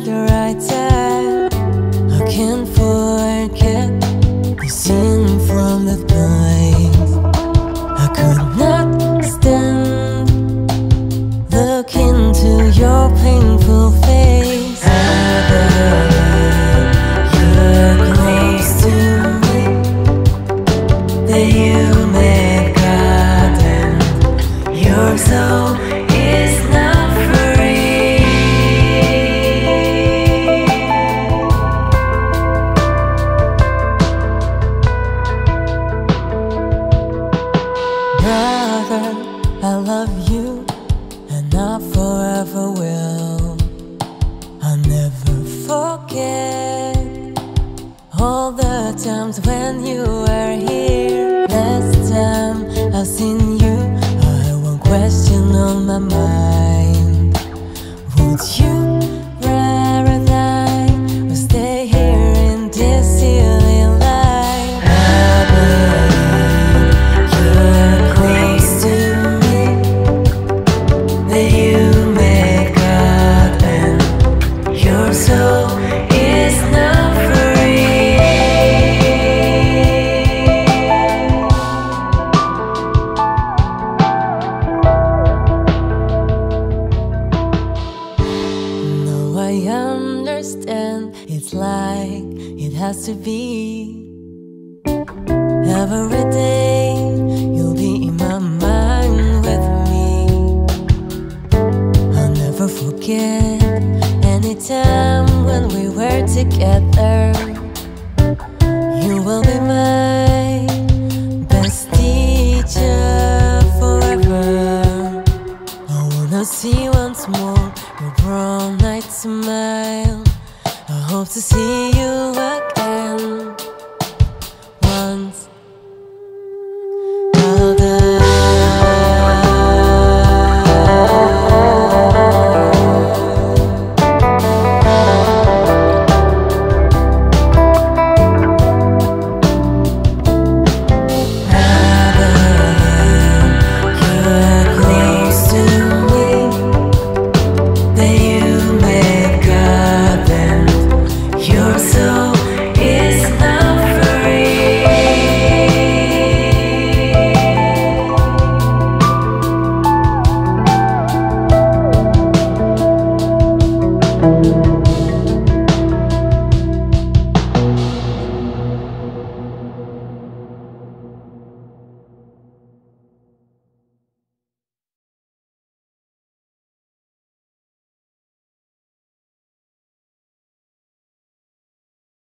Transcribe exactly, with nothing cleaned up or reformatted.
at the right time. I can't forget the scene from that night. I could not stand, look into your painful face. You're close to me, that you made God, and your soul is not free. Brother, I love you, and I forever will. I'll never forget all the times when you were here. Last time I've seen you, I had one question on my mind. Would you rather die or stay here in this silly life? I believe you're close to me, that you made God, and your soul is not I understand, it's like it has to be. Every day you'll be in my mind with me. I'll never forget any time when we were together. You will be my best teacher forever. I wanna see once more your brown eyed smile. I hope to see you